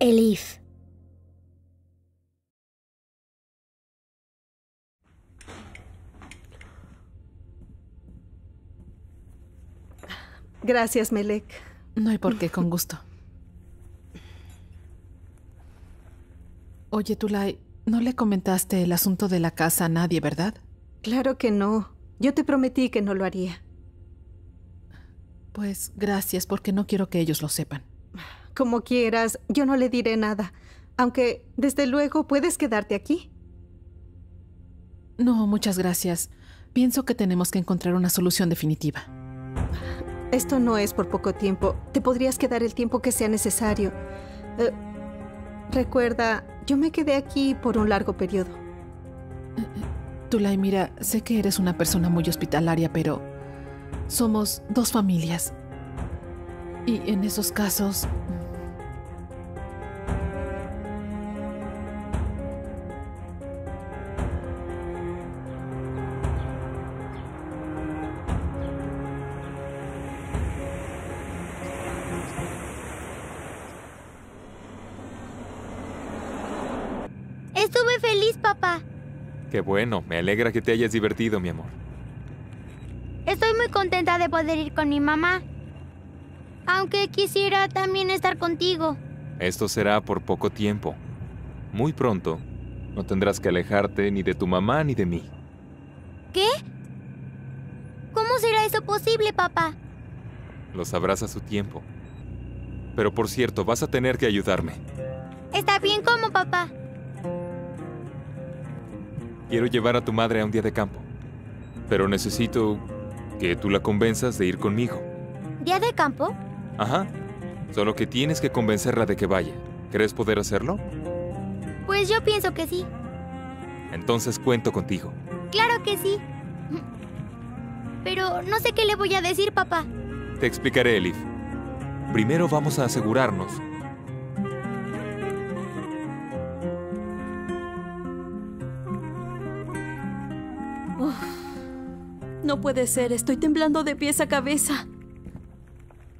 Elif. Gracias, Melek. No hay por qué, con gusto. Oye, Tulay, no le comentaste el asunto de la casa a nadie, ¿verdad? Claro que no. Yo te prometí que no lo haría. Pues gracias, porque no quiero que ellos lo sepan. Como quieras, yo no le diré nada. Aunque, desde luego, puedes quedarte aquí. No, muchas gracias. Pienso que tenemos que encontrar una solución definitiva. Esto no es por poco tiempo. Te podrías quedar el tiempo que sea necesario. Recuerda, yo me quedé aquí por un largo periodo. Tulay, mira, sé que eres una persona muy hospitalaria, pero somos dos familias. Y en esos casos... Estuve feliz, papá. Qué bueno, me alegra que te hayas divertido, mi amor. Estoy muy contenta de poder ir con mi mamá. Aunque quisiera también estar contigo. Esto será por poco tiempo. Muy pronto, no tendrás que alejarte ni de tu mamá ni de mí. ¿Qué? ¿Cómo será eso posible, papá? Lo sabrás a su tiempo. Pero por cierto, vas a tener que ayudarme. Está bien, ¿cómo, papá? Quiero llevar a tu madre a un día de campo. Pero necesito que tú la convenzas de ir conmigo. ¿Día de campo? Ajá. Solo que tienes que convencerla de que vaya. ¿Crees poder hacerlo? Pues yo pienso que sí. Entonces cuento contigo. Claro que sí. Pero no sé qué le voy a decir, papá. Te explicaré, Elif. Primero vamos a asegurarnos. Uf, no puede ser. Estoy temblando de pies a cabeza.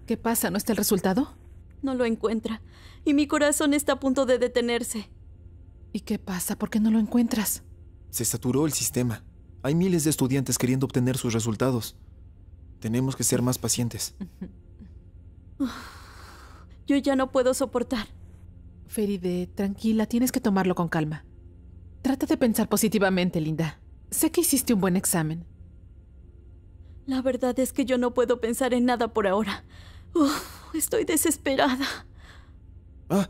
¿Qué pasa? ¿No está el resultado? No lo encuentra. Y mi corazón está a punto de detenerse. ¿Y qué pasa? ¿Por qué no lo encuentras? Se saturó el sistema. Hay miles de estudiantes queriendo obtener sus resultados. Tenemos que ser más pacientes. Yo ya no puedo soportar. Feride, tranquila. Tienes que tomarlo con calma. Trata de pensar positivamente, linda. Sé que hiciste un buen examen. La verdad es que yo no puedo pensar en nada por ahora. Estoy desesperada. Ah,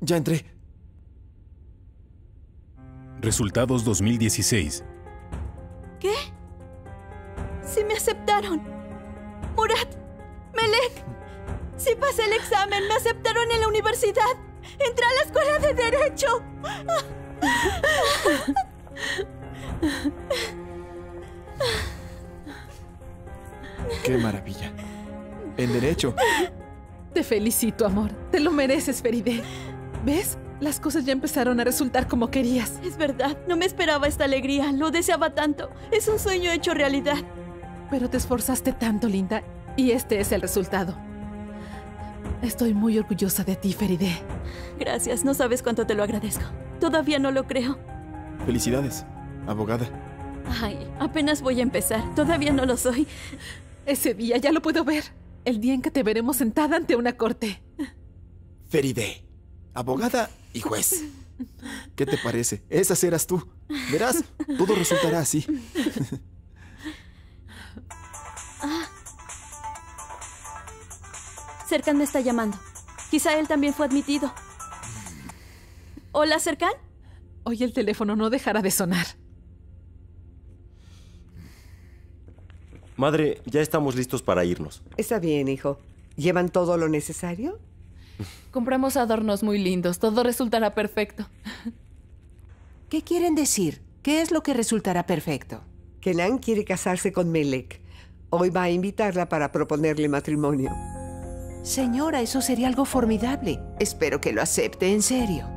ya entré. Resultados 2016. ¿Qué? ¡Sí me aceptaron! ¡Murat! ¡Melek! ¡Sí pasé el examen! ¡Me aceptaron en la universidad! ¡Entré a la Escuela de Derecho! ¡Qué maravilla! ¡En derecho! Te felicito, amor. Te lo mereces, Feride. ¿Ves? Las cosas ya empezaron a resultar como querías. Es verdad. No me esperaba esta alegría. Lo deseaba tanto. Es un sueño hecho realidad. Pero te esforzaste tanto, linda. Y este es el resultado. Estoy muy orgullosa de ti, Feride. Gracias, no sabes cuánto te lo agradezco. Todavía no lo creo. Felicidades, abogada. Ay, apenas voy a empezar. Todavía no lo soy. Ese día ya lo puedo ver. El día en que te veremos sentada ante una corte. Feride, abogada y juez. ¿Qué te parece? Esas eras tú. Verás, todo resultará así. Cercan me está llamando. Quizá él también fue admitido. ¿Hola, Cercan? Hoy el teléfono no dejará de sonar. Madre, ya estamos listos para irnos. Está bien, hijo. ¿Llevan todo lo necesario? Compramos adornos muy lindos. Todo resultará perfecto. ¿Qué quieren decir? ¿Qué es lo que resultará perfecto? Kenan quiere casarse con Melek. Hoy va a invitarla para proponerle matrimonio. Señora, eso sería algo formidable. Espero que lo acepte en serio.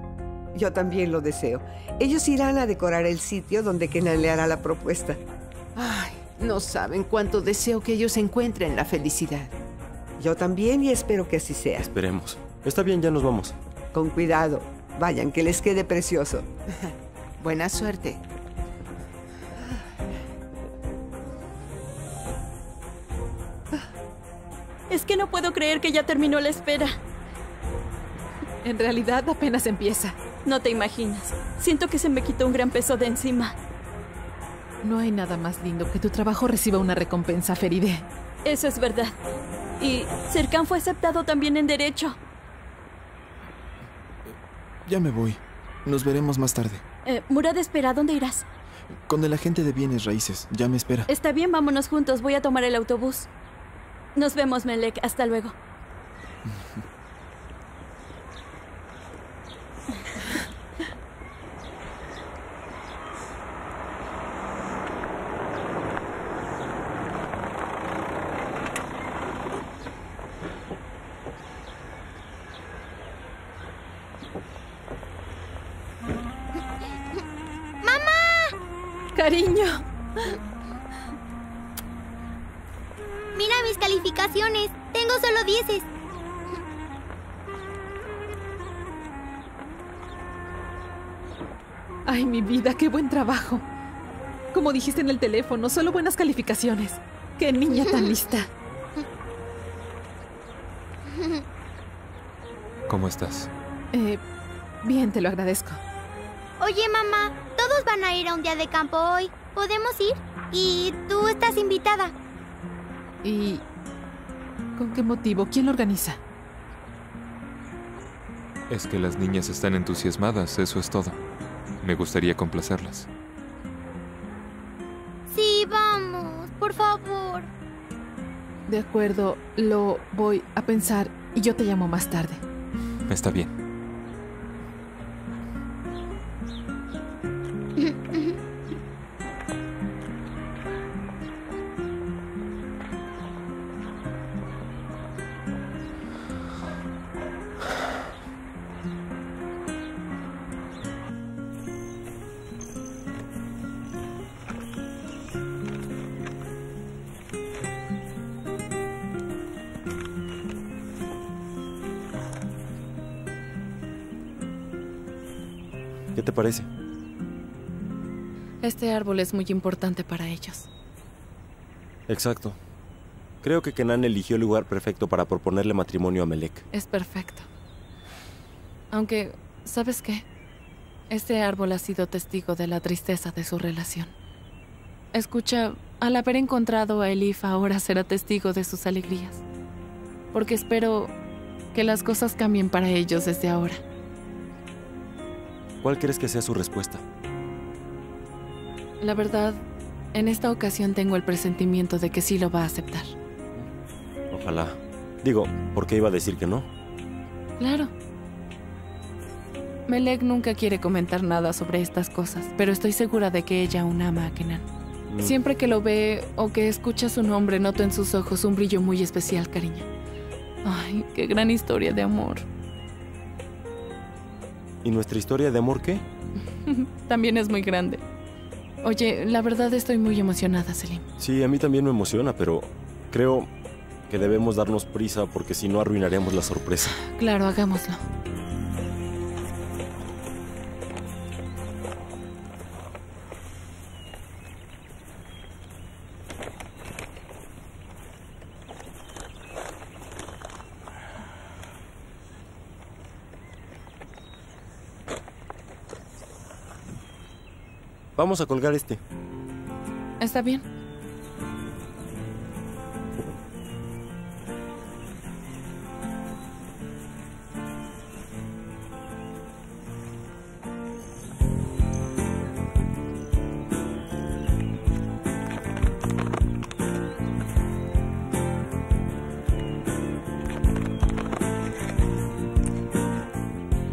Yo también lo deseo. Ellos irán a decorar el sitio donde Kenan le hará la propuesta. Ay, no saben cuánto deseo que ellos encuentren la felicidad. Yo también y espero que así sea. Esperemos. Está bien, ya nos vamos. Con cuidado. Vayan, que les quede precioso. Buena suerte. Es que no puedo creer que ya terminó la espera. En realidad apenas empieza. No te imaginas. Siento que se me quitó un gran peso de encima. No hay nada más lindo que tu trabajo reciba una recompensa, Feride. Eso es verdad. Y Cercan fue aceptado también en Derecho. Ya me voy. Nos veremos más tarde. Murat, espera. ¿Dónde irás? Con el agente de bienes raíces. Ya me espera. Está bien, vámonos juntos. Voy a tomar el autobús. Nos vemos, Melek. Hasta luego. Cariño. Mira mis calificaciones. Tengo solo 10. Ay, mi vida, qué buen trabajo. Como dijiste en el teléfono, solo buenas calificaciones. Qué niña tan lista. ¿Cómo estás? Bien, te lo agradezco. Oye, mamá. Todos van a ir a un día de campo hoy. ¿Podemos ir? Y tú estás invitada. ¿Y con qué motivo? ¿Quién lo organiza? Es que las niñas están entusiasmadas, eso es todo. Me gustaría complacerlas. Sí, vamos, por favor. De acuerdo, lo voy a pensar y yo te llamo más tarde. Está bien. ¿Qué te parece? Este árbol es muy importante para ellos. Exacto. Creo que Kenan eligió el lugar perfecto para proponerle matrimonio a Melek. Es perfecto. Aunque, ¿sabes qué? Este árbol ha sido testigo de la tristeza de su relación. Escucha, al haber encontrado a Elif ahora será testigo de sus alegrías. Porque espero que las cosas cambien para ellos desde ahora. ¿Cuál crees que sea su respuesta? La verdad, en esta ocasión tengo el presentimiento de que sí lo va a aceptar. Ojalá. Digo, ¿por qué iba a decir que no? Claro. Melek nunca quiere comentar nada sobre estas cosas, pero estoy segura de que ella aún ama a Kenan. Siempre que lo ve o que escucha su nombre, noto en sus ojos un brillo muy especial, cariño. Ay, qué gran historia de amor. ¿Y nuestra historia de amor qué? También es muy grande. Oye, la verdad estoy muy emocionada, Selim. Sí, a mí también me emociona, pero creo que debemos darnos prisa porque si no arruinaremos la sorpresa. Claro, hagámoslo. Vamos a colgar este. Está bien.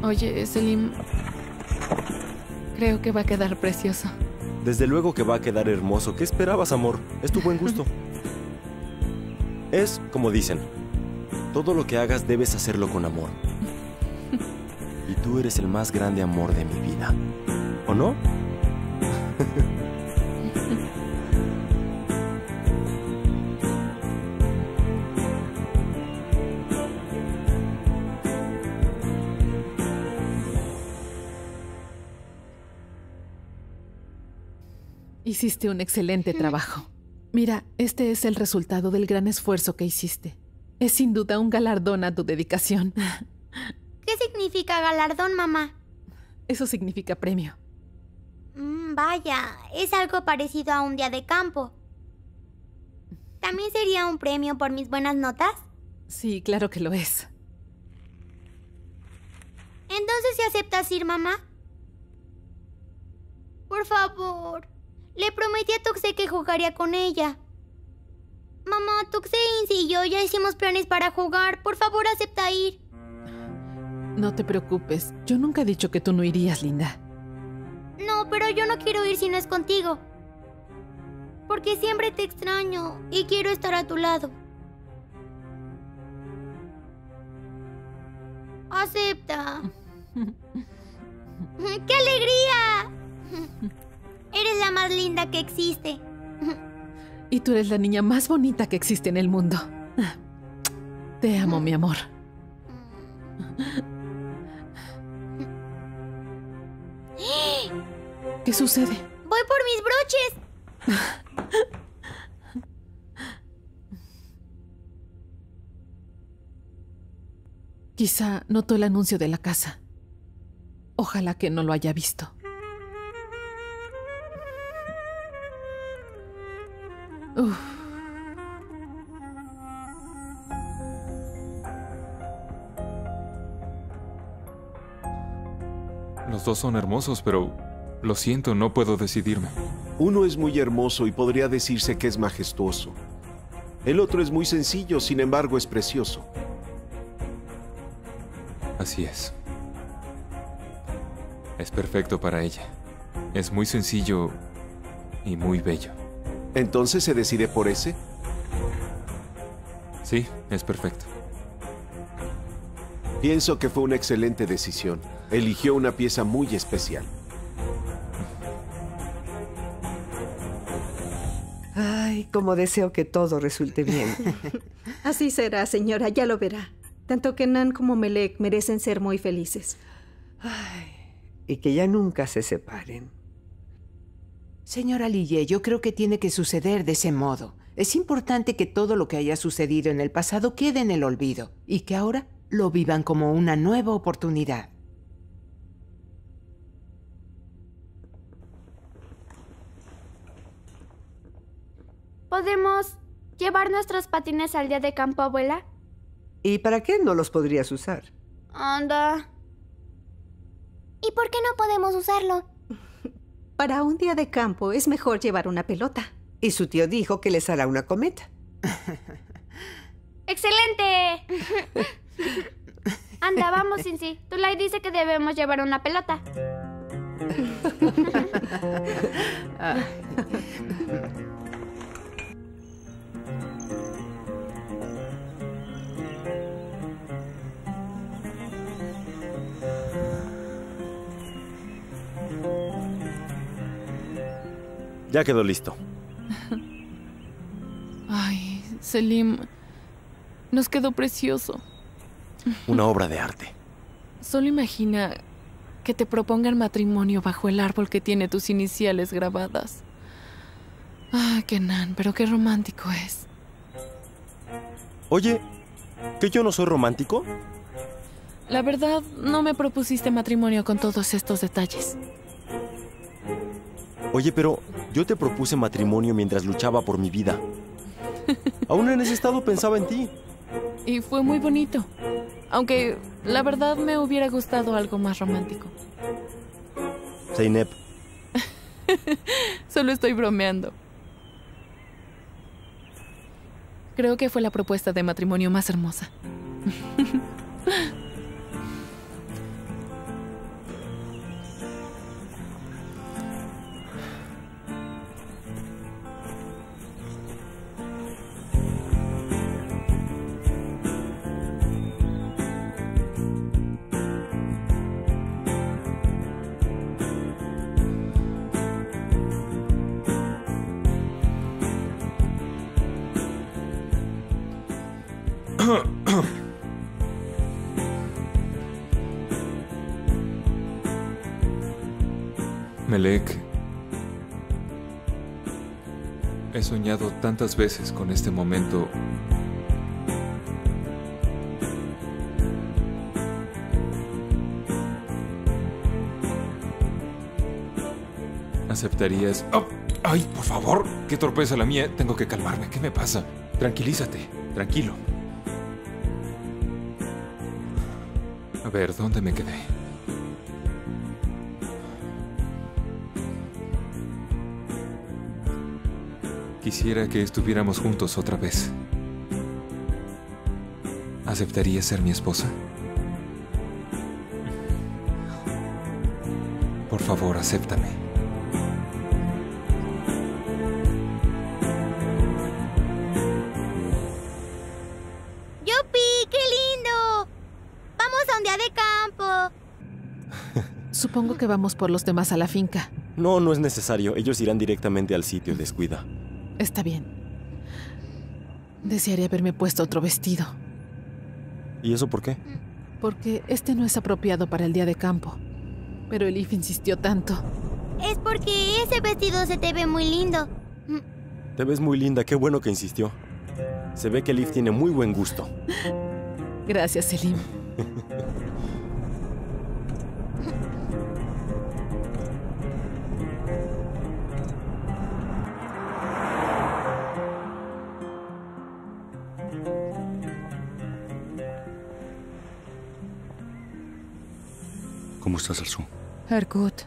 Oye, Selim... Creo que va a quedar precioso. Desde luego que va a quedar hermoso. ¿Qué esperabas, amor? Es tu buen gusto. Es como dicen. Todo lo que hagas debes hacerlo con amor. Y tú eres el más grande amor de mi vida. ¿O no? Hiciste un excelente trabajo. Mira, este es el resultado del gran esfuerzo que hiciste. Es sin duda un galardón a tu dedicación. ¿Qué significa galardón, mamá? Eso significa premio. Vaya, es algo parecido a un día de campo. ¿También sería un premio por mis buenas notas? Sí, claro que lo es. ¿Entonces si aceptas ir, mamá? Por favor... Le prometí a Tuxé que jugaría con ella. Mamá, Tuxé, Inci y yo ya hicimos planes para jugar. Por favor, acepta ir. No te preocupes. Yo nunca he dicho que tú no irías, linda. No, pero yo no quiero ir si no es contigo. Porque siempre te extraño y quiero estar a tu lado. Acepta. ¡Qué alegría! Eres la más linda que existe. Y tú eres la niña más bonita que existe en el mundo. Te amo, mi amor. ¿Qué sucede? Voy por mis broches. Quizá notó el anuncio de la casa. Ojalá que no lo haya visto. Uf. Los dos son hermosos, pero lo siento, no puedo decidirme. Uno es muy hermoso y podría decirse que es majestuoso. El otro es muy sencillo, sin embargo es precioso. Así es. Es perfecto para ella. Es muy sencillo y muy bello. ¿Entonces se decide por ese? Sí, es perfecto. Pienso que fue una excelente decisión. Eligió una pieza muy especial. Ay, como deseo que todo resulte bien. Así será, señora, ya lo verá. Tanto Kenan como Melek merecen ser muy felices. Ay, y que ya nunca se separen. Señora Lille, yo creo que tiene que suceder de ese modo. Es importante que todo lo que haya sucedido en el pasado quede en el olvido y que ahora lo vivan como una nueva oportunidad. ¿Podemos llevar nuestros patines al día de campo, abuela? ¿Y para qué no los podrías usar? Anda. ¿Y por qué no podemos usarlo? Para un día de campo es mejor llevar una pelota. Y su tío dijo que les hará una cometa. ¡Excelente! Anda, vamos, Inci. Tulay dice que debemos llevar una pelota. Ya quedó listo. Ay, Selim, Nos quedó precioso. Una obra de arte. Solo imagina que te propongan matrimonio bajo el árbol que tiene tus iniciales grabadas. Ah, Kenan, pero qué romántico es. Oye, ¿que yo no soy romántico? La verdad, no me propusiste matrimonio con todos estos detalles. Oye, pero yo te propuse matrimonio mientras luchaba por mi vida. Aún en ese estado pensaba en ti. Y fue muy bonito. Aunque, la verdad, me hubiera gustado algo más romántico. Zeynep. Solo estoy bromeando. Creo que fue la propuesta de matrimonio más hermosa. Melek, he soñado tantas veces con este momento. ¿Aceptarías? ¡Oh! ¡Ay, por favor! ¡Qué torpeza la mía! Tengo que calmarme. ¿Qué me pasa? Tranquilízate. Tranquilo. A ver, ¿dónde me quedé? Quisiera que estuviéramos juntos otra vez. ¿Aceptarías ser mi esposa? Por favor, acéptame. ¡Yupi! ¡Qué lindo! ¡Vamos a un día de campo! Supongo que vamos por los demás a la finca. No, no es necesario. Ellos irán directamente al sitio. Descuida. Está bien. Desearía haberme puesto otro vestido. ¿Y eso por qué? Porque este no es apropiado para el día de campo. Pero Elif insistió tanto. Es porque ese vestido se te ve muy lindo. Te ves muy linda, qué bueno que insistió. Se ve que Elif tiene muy buen gusto. Gracias, Selim. ¿Cómo estás, Arzu? Erkut.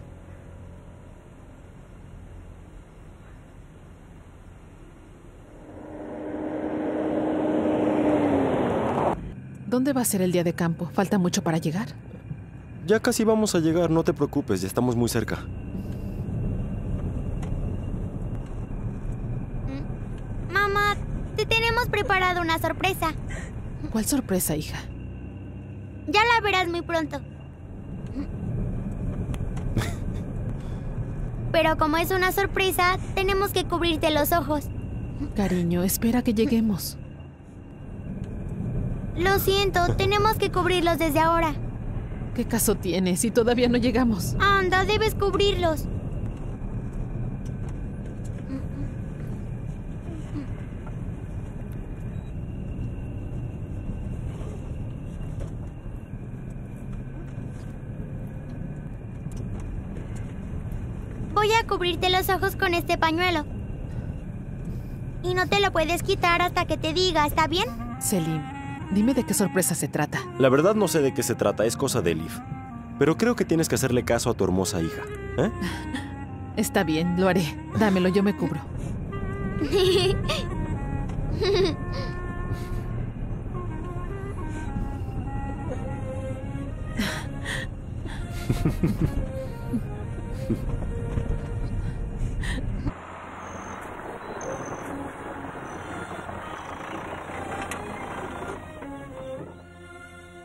¿Dónde va a ser el día de campo? ¿Falta mucho para llegar? Ya casi vamos a llegar, no te preocupes, ya estamos muy cerca. Mamá, te tenemos preparado una sorpresa. ¿Cuál sorpresa, hija? Ya la verás muy pronto. Pero como es una sorpresa, tenemos que cubrirte los ojos. Cariño, espera que lleguemos. Lo siento, tenemos que cubrirlos desde ahora. ¿Qué caso tiene si todavía no llegamos? Anda, debes cubrirlos. Cubrirte los ojos con este pañuelo. Y no te lo puedes quitar hasta que te diga, ¿está bien? Selim, dime de qué sorpresa se trata. La verdad no sé de qué se trata, es cosa de Elif. Pero creo que tienes que hacerle caso a tu hermosa hija, ¿eh? Está bien, lo haré. Dámelo, yo me cubro.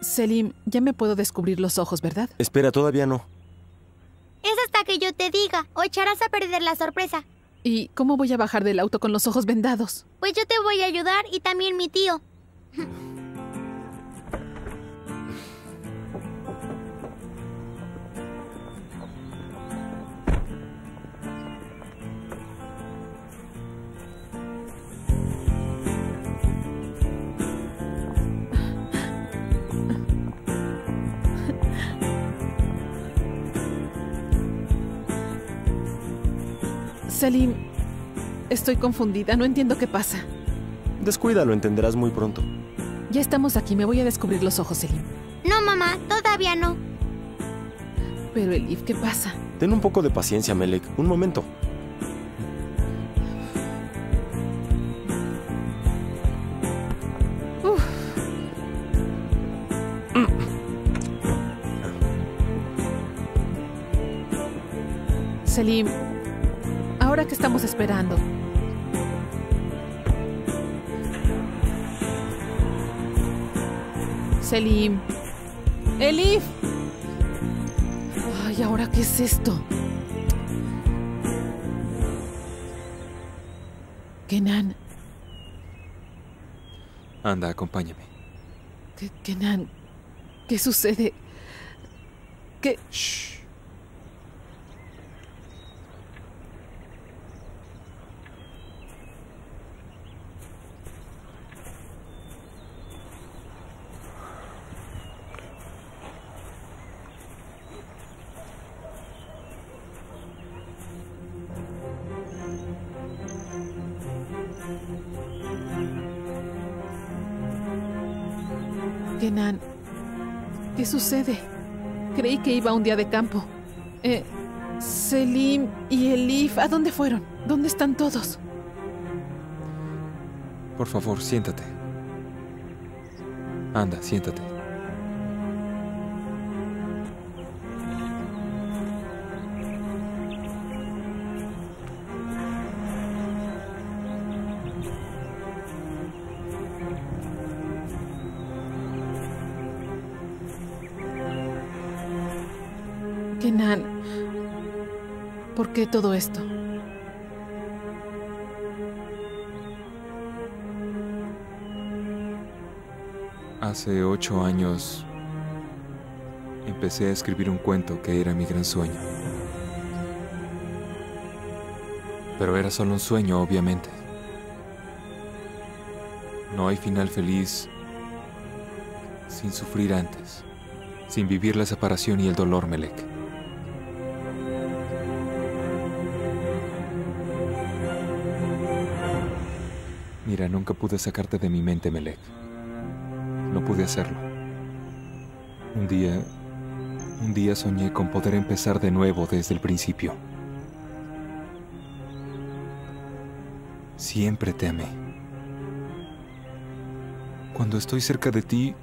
Selim, ya me puedo descubrir los ojos, ¿verdad? Espera, todavía no. Es hasta que yo te diga, o echarás a perder la sorpresa. ¿Y cómo voy a bajar del auto con los ojos vendados? Pues yo te voy a ayudar y también mi tío. Selim, estoy confundida. No entiendo qué pasa. Descuida, lo entenderás muy pronto. Ya estamos aquí. Me voy a descubrir los ojos, Selim. No, mamá. Todavía no. Pero, Elif, ¿qué pasa? Ten un poco de paciencia, Melek. Un momento. Selim, ¿ahora qué estamos esperando? Selim. ¡Elif! Ay, ¿ahora qué es esto? Kenan. Anda, acompáñame. Kenan, ¿qué sucede? ¿Qué...? Shh. Kenan, ¿qué sucede? Creí que iba un día de campo. Selim y Elif, ¿a dónde fueron? ¿Dónde están todos? Por favor, siéntate. Anda, siéntate. Kenan, ¿por qué todo esto? Hace 8 años empecé a escribir un cuento que era mi gran sueño. Pero era solo un sueño, obviamente. No hay final feliz sin sufrir antes, sin vivir la separación y el dolor, Melek. Mira, nunca pude sacarte de mi mente, Melek. No pude hacerlo. Un día soñé con poder empezar de nuevo desde el principio. Siempre te amé. Cuando estoy cerca de ti,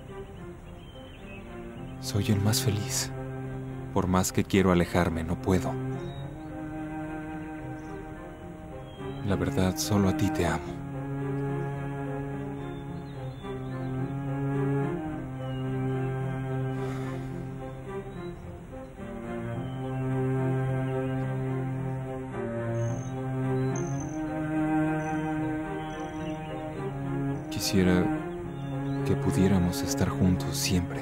soy el más feliz. Por más que quiero alejarme, no puedo. La verdad, solo a ti te amo. Quisiera que pudiéramos estar juntos siempre.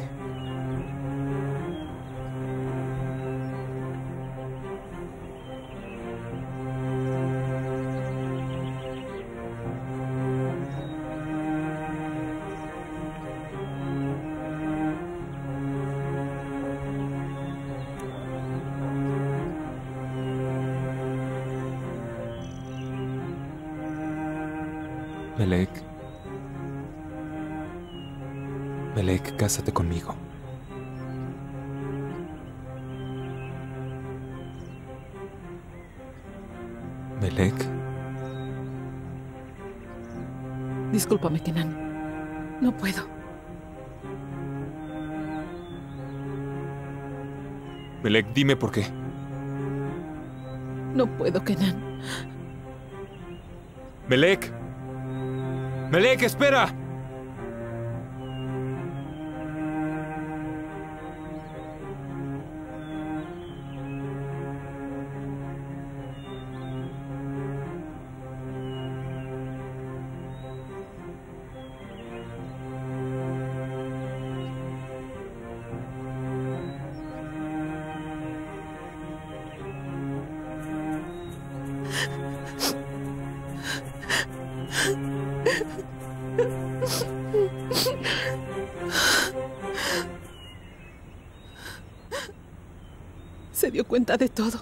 Melek. Melek, cásate conmigo. Melek. Discúlpame, Kenan. No puedo. Melek, dime por qué. No puedo, Kenan. Melek. Melek, espera. Se dio cuenta de todo.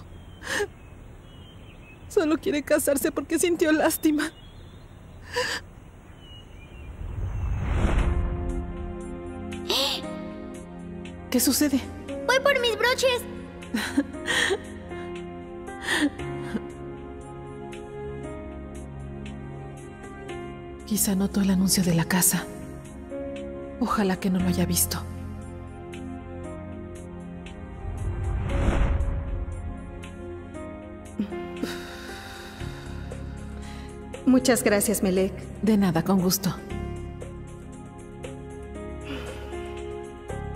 Solo quiere casarse porque sintió lástima. ¿Qué sucede? ¡Voy por mis broches! Quizá notó el anuncio de la casa. Ojalá que no lo haya visto. Muchas gracias, Melek. De nada, con gusto.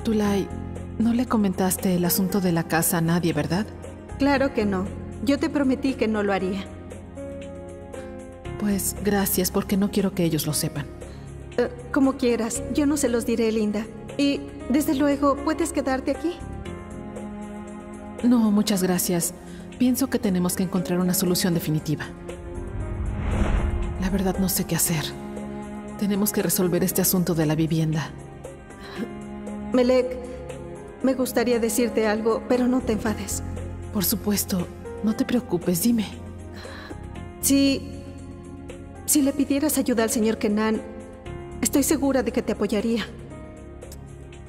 Tulay, no le comentaste el asunto de la casa a nadie, ¿verdad? Claro que no. Yo te prometí que no lo haría. Pues gracias, porque no quiero que ellos lo sepan. Como quieras. Yo no se los diré, linda. Y, desde luego, ¿puedes quedarte aquí? No, muchas gracias. Pienso que tenemos que encontrar una solución definitiva. La verdad, no sé qué hacer. Tenemos que resolver este asunto de la vivienda. Melek, me gustaría decirte algo, pero no te enfades. Por supuesto, no te preocupes, dime. Si le pidieras ayuda al señor Kenan, estoy segura de que te apoyaría.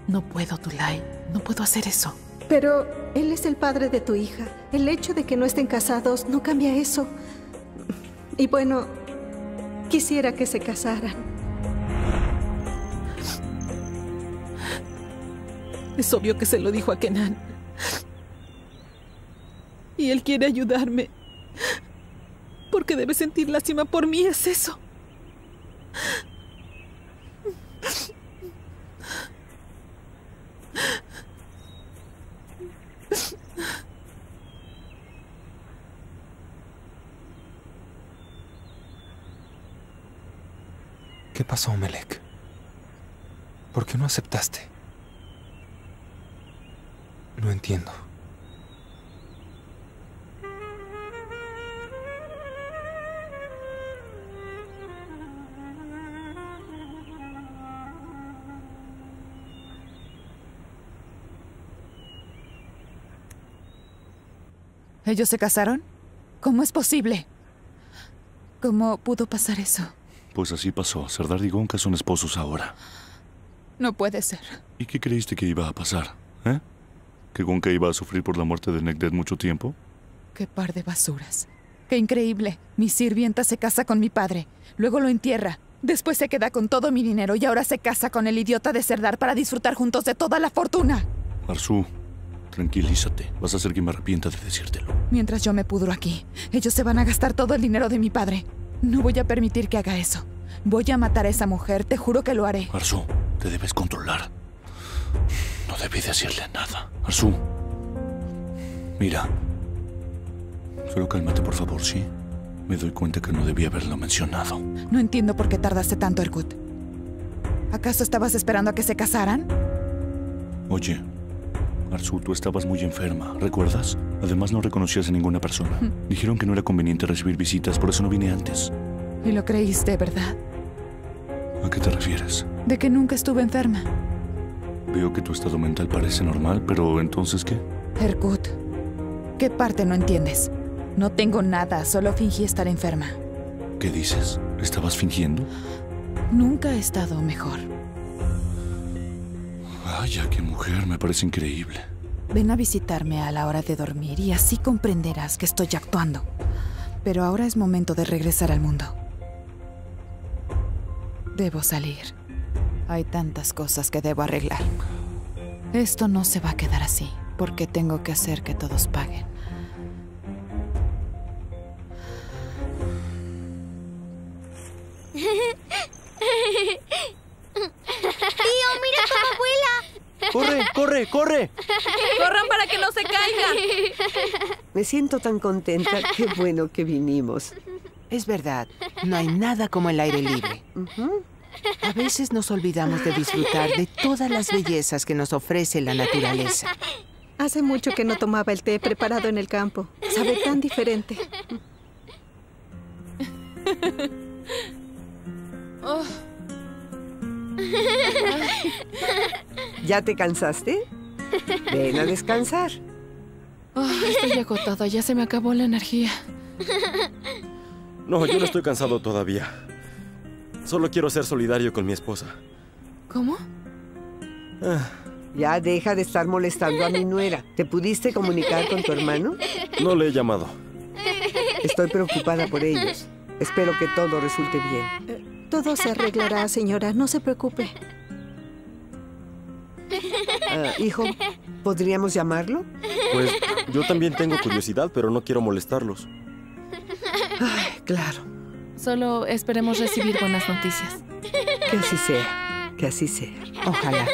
No puedo, Tulay, no puedo hacer eso. Pero él es el padre de tu hija. El hecho de que no estén casados no cambia eso. Y bueno, quisiera que se casaran. Es obvio que se lo dijo a Kenan. Y él quiere ayudarme. Porque debe sentir lástima por mí, es eso. ¿Qué pasó, Melek? ¿Por qué no aceptaste? No entiendo. ¿Ellos se casaron? ¿Cómo es posible? ¿Cómo pudo pasar eso? Pues así pasó. Serdar y Gonca son esposos ahora. No puede ser. ¿Y qué creíste que iba a pasar? ¿Que Gonca iba a sufrir por la muerte de Necdet mucho tiempo? ¡Qué par de basuras! ¡Qué increíble! Mi sirvienta se casa con mi padre, luego lo entierra, después se queda con todo mi dinero y ahora se casa con el idiota de Serdar para disfrutar juntos de toda la fortuna. Arzu, tranquilízate. Vas a hacer que me arrepienta de decírtelo. Mientras yo me pudro aquí, ellos se van a gastar todo el dinero de mi padre. No voy a permitir que haga eso. Voy a matar a esa mujer, te juro que lo haré. Arzu, te debes controlar. No debí decirle nada. Arzu, mira. Solo cálmate, por favor, ¿sí? Me doy cuenta que no debí haberlo mencionado. No entiendo por qué tardaste tanto, Erkut. ¿Acaso estabas esperando a que se casaran? Oye, Arzu, tú estabas muy enferma, ¿recuerdas? Además, no reconocías a ninguna persona. Dijeron que no era conveniente recibir visitas, por eso no vine antes. Y lo creíste, ¿verdad? ¿A qué te refieres? De que nunca estuve enferma. Veo que tu estado mental parece normal, pero ¿entonces qué? Erkut, ¿qué parte no entiendes? No tengo nada, solo fingí estar enferma. ¿Qué dices? ¿Estabas fingiendo? Nunca he estado mejor. Vaya, qué mujer, me parece increíble. Ven a visitarme a la hora de dormir y así comprenderás que estoy actuando. Pero ahora es momento de regresar al mundo. Debo salir. Hay tantas cosas que debo arreglar. Esto no se va a quedar así, porque tengo que hacer que todos paguen. ¡Tío, mira a tu abuela! ¡Corre, corre, corre! ¡Corran para que no se caigan! Me siento tan contenta. Qué bueno que vinimos. Es verdad, no hay nada como el aire libre. A veces nos olvidamos de disfrutar de todas las bellezas que nos ofrece la naturaleza. Hace mucho que no tomaba el té preparado en el campo. Sabe tan diferente. ¿Ya te cansaste? Ven a descansar. Estoy agotada, ya se me acabó la energía. No, yo no estoy cansado todavía. Solo quiero ser solidario con mi esposa. ¿Cómo? Ah. Ya deja de estar molestando a mi nuera. ¿Te pudiste comunicar con tu hermano? No le he llamado. Estoy preocupada por ellos. Espero que todo resulte bien. Todo se arreglará, señora. No se preocupe. Hijo, ¿podríamos llamarlo? Pues yo también tengo curiosidad, pero no quiero molestarlos. Ay, claro. Solo esperemos recibir buenas noticias. Que así sea. Que así sea. Ojalá.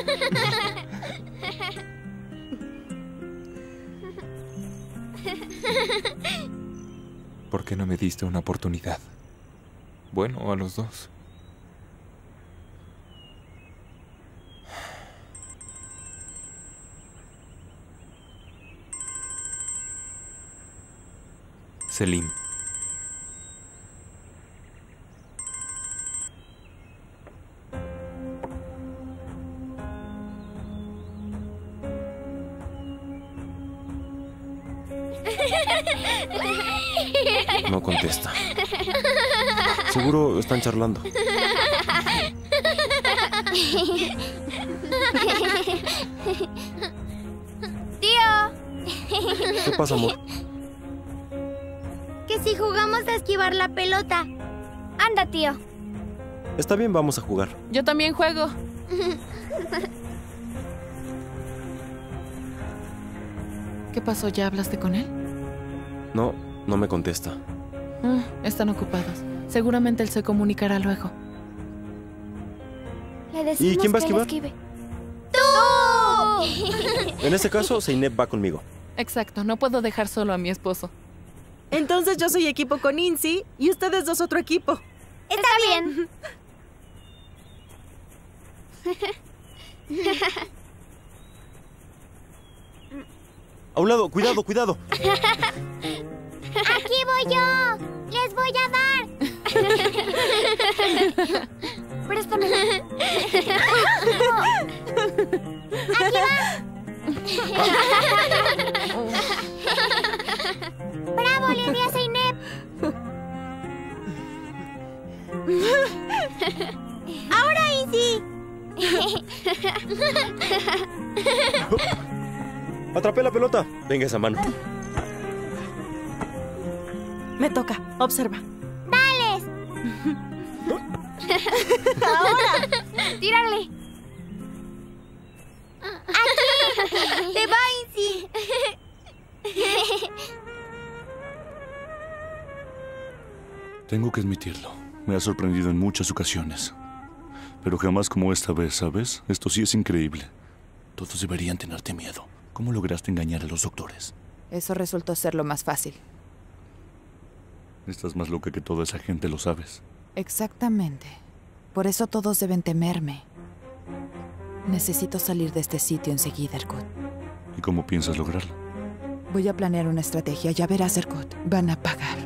¿Por qué no me diste una oportunidad? Bueno, a los dos. Selim. No contesta. Seguro están charlando. Tío. ¿Qué pasa, amor? Que si jugamos a esquivar la pelota. Anda, tío. Está bien, vamos a jugar. Yo también juego. ¿Qué pasó? ¿Ya hablaste con él? No, no me contesta. Están ocupados. Seguramente él se comunicará luego. Le decimos. ¿Y quién va a esquivar? ¡Tú! En ese caso, Zeynep va conmigo. Exacto, no puedo dejar solo a mi esposo. Entonces yo soy equipo con Inci y ustedes dos otro equipo. Está bien. A un lado, cuidado, cuidado. ¡Aquí voy yo! ¡Les voy a dar! ¡Préstamela! ¡Aquí va! ¡Bravo, le di a Zeynep! ¡Ahora, Izzy! ¡Atrapé la pelota! Venga esa mano. Me toca. Observa. ¡Dales! ¡Ahora! ¡Tírale! ¡Aquí! ¡Te va, Inci! Tengo que admitirlo. Me ha sorprendido en muchas ocasiones. Pero jamás como esta vez, ¿sabes? Esto sí es increíble. Todos deberían tenerte miedo. ¿Cómo lograste engañar a los doctores? Eso resultó ser lo más fácil. Estás más loca que toda esa gente, lo sabes. Exactamente. Por eso todos deben temerme. Necesito salir de este sitio enseguida, Erkut. ¿Y cómo piensas lograrlo? Voy a planear una estrategia. Ya verás, Erkut. Van a pagar.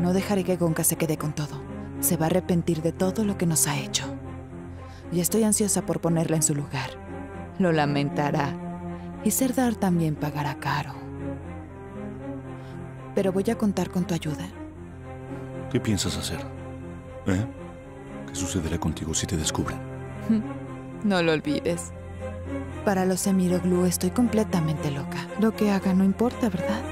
No dejaré que Gonca se quede con todo. Se va a arrepentir de todo lo que nos ha hecho. Y estoy ansiosa por ponerla en su lugar. Lo lamentará. Y Serdar también pagará caro. Pero voy a contar con tu ayuda. ¿Qué piensas hacer? ¿Eh? ¿Qué sucederá contigo si te descubren? No lo olvides. Para los Emiroglu estoy completamente loca. Lo que haga no importa, ¿verdad?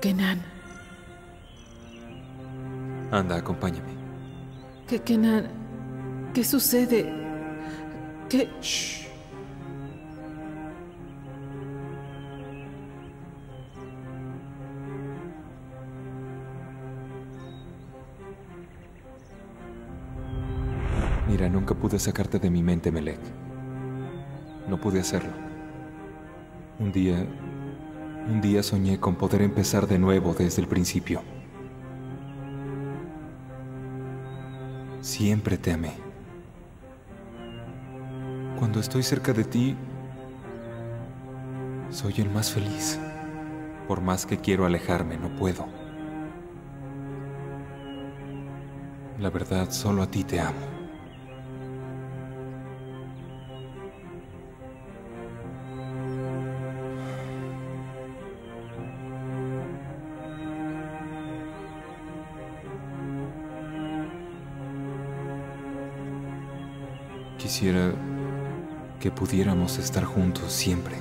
Kenan. Anda, acompáñame. Kenan, ¿qué sucede? ¿Qué? Shh. Mira, nunca pude sacarte de mi mente, Melek. No pude hacerlo. Un día soñé con poder empezar de nuevo desde el principio. Siempre te amé. Cuando estoy cerca de ti, soy el más feliz. Por más que quiero alejarme, no puedo. La verdad, solo a ti te amo. Quisiera que pudiéramos estar juntos siempre.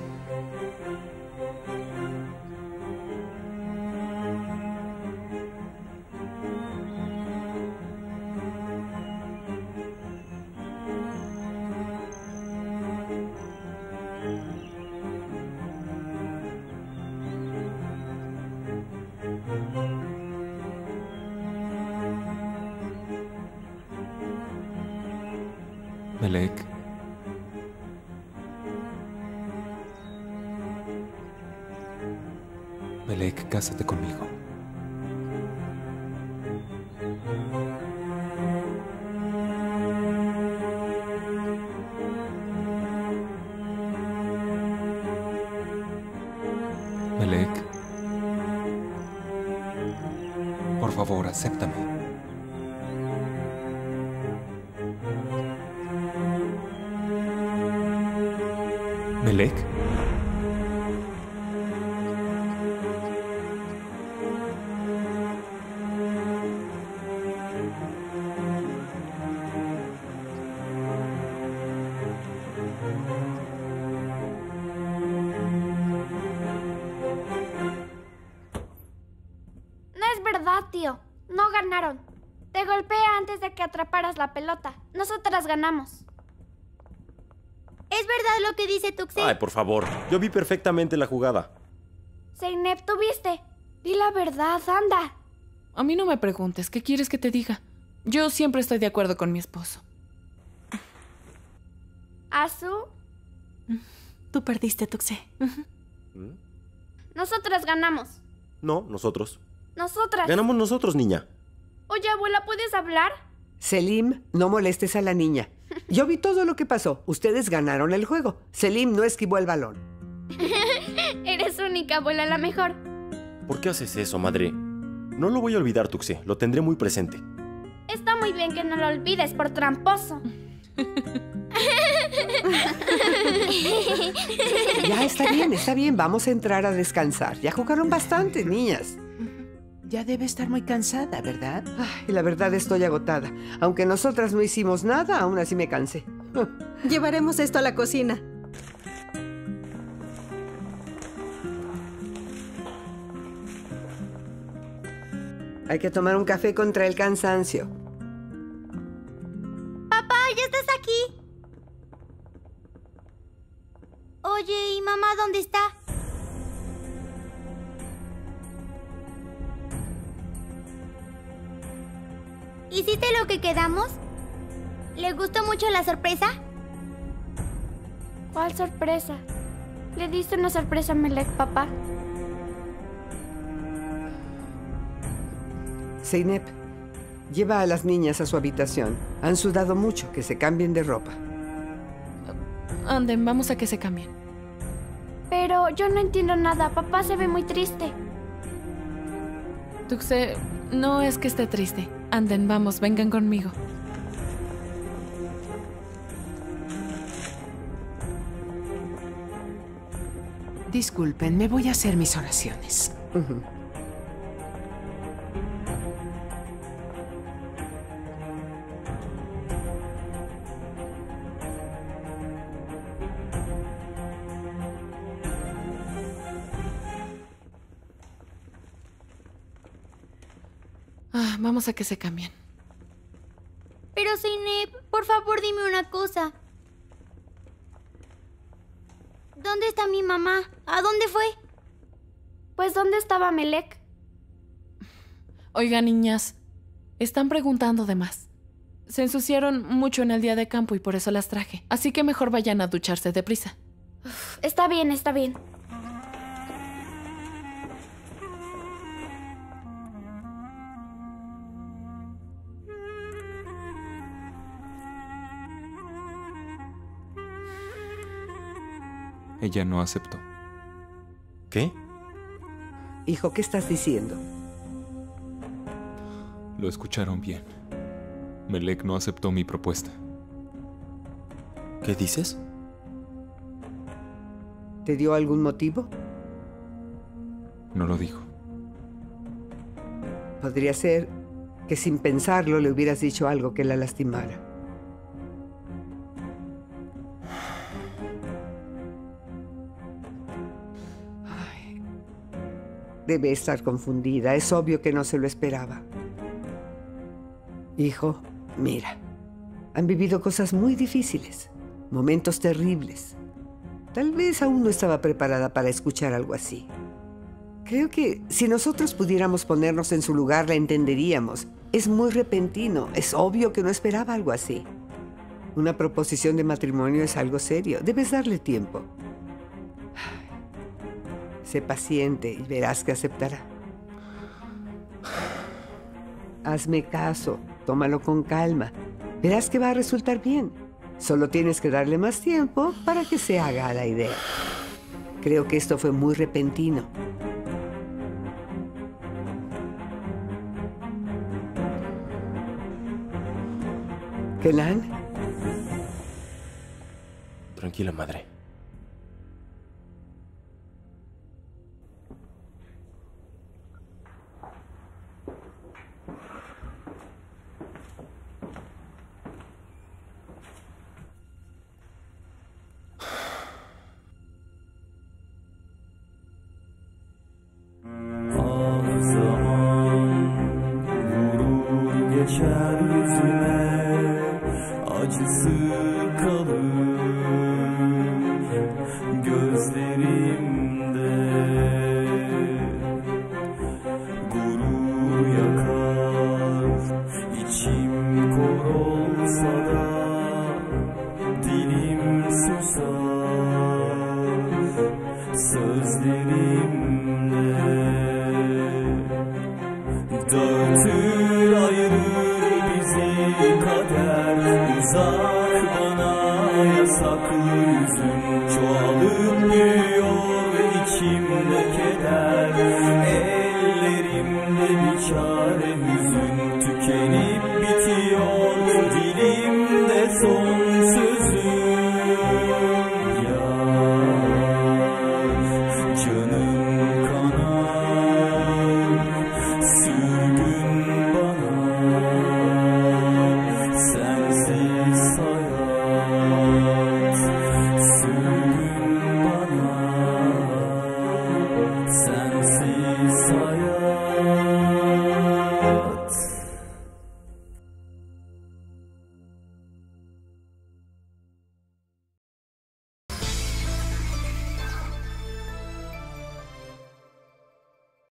Melek, cásate conmigo. Melek, por favor, acéptame. Melek? No es verdad, tío. No ganaron. Te golpeé antes de que atraparas la pelota. Nosotras ganamos. ¿Es verdad lo que dice Tuxi? Ay, por favor. Yo vi perfectamente la jugada. Zeynep, ¿tú viste? Di la verdad, anda. A mí no me preguntes. ¿Qué quieres que te diga? Yo siempre estoy de acuerdo con mi esposo. ¿Azu? Tú perdiste, Tuxi. Nosotras ganamos. No, nosotros. Nosotras. Ganamos nosotros, niña. Oye, abuela, ¿puedes hablar? Selim, no molestes a la niña. Yo vi todo lo que pasó. Ustedes ganaron el juego. Selim no esquivó el balón. Eres única, abuela, la mejor. ¿Por qué haces eso, madre? No lo voy a olvidar, Tuxi. Lo tendré muy presente. Está muy bien que no lo olvides por tramposo. Ya, está bien, está bien. Vamos a entrar a descansar. Ya jugaron bastante, niñas. Ya debe estar muy cansada, ¿verdad? Ay, la verdad estoy agotada. Aunque nosotras no hicimos nada, aún así me cansé. Llevaremos esto a la cocina. Hay que tomar un café contra el cansancio. Papá, ¿ya estás aquí? Oye, ¿y mamá dónde está? ¿Hiciste lo que quedamos? ¿Le gustó mucho la sorpresa? ¿Cuál sorpresa? Le diste una sorpresa a Melek, papá. Zeynep, lleva a las niñas a su habitación. Han sudado mucho, que se cambien de ropa. Anden, vamos a que se cambien. Pero yo no entiendo nada. Papá se ve muy triste. Tuxé, no es que esté triste. Anden, vamos, vengan conmigo. Disculpen, me voy a hacer mis oraciones. Vamos a que se cambien. Pero, Zeynep, por favor, dime una cosa. ¿Dónde está mi mamá? ¿A dónde fue? Pues, ¿dónde estaba Melek? Oiga, niñas, están preguntando de más. Se ensuciaron mucho en el día de campo y por eso las traje. Así que mejor vayan a ducharse deprisa. Uf, está bien, está bien. Ella no aceptó. ¿Qué? Hijo, ¿qué estás diciendo? Lo escucharon bien. Melek no aceptó mi propuesta. ¿Qué dices? ¿Te dio algún motivo? No lo dijo. Podría ser que sin pensarlo le hubieras dicho algo que la lastimara. Debe estar confundida. Es obvio que no se lo esperaba. Hijo, mira. Han vivido cosas muy difíciles. Momentos terribles. Tal vez aún no estaba preparada para escuchar algo así. Creo que si nosotros pudiéramos ponernos en su lugar, la entenderíamos. Es muy repentino. Es obvio que no esperaba algo así. Una proposición de matrimonio es algo serio. Debes darle tiempo. Sé paciente y verás que aceptará. Hazme caso, tómalo con calma. Verás que va a resultar bien. Solo tienes que darle más tiempo para que se haga a la idea. Creo que esto fue muy repentino. ¿Kenan? Tranquila, madre. Acısı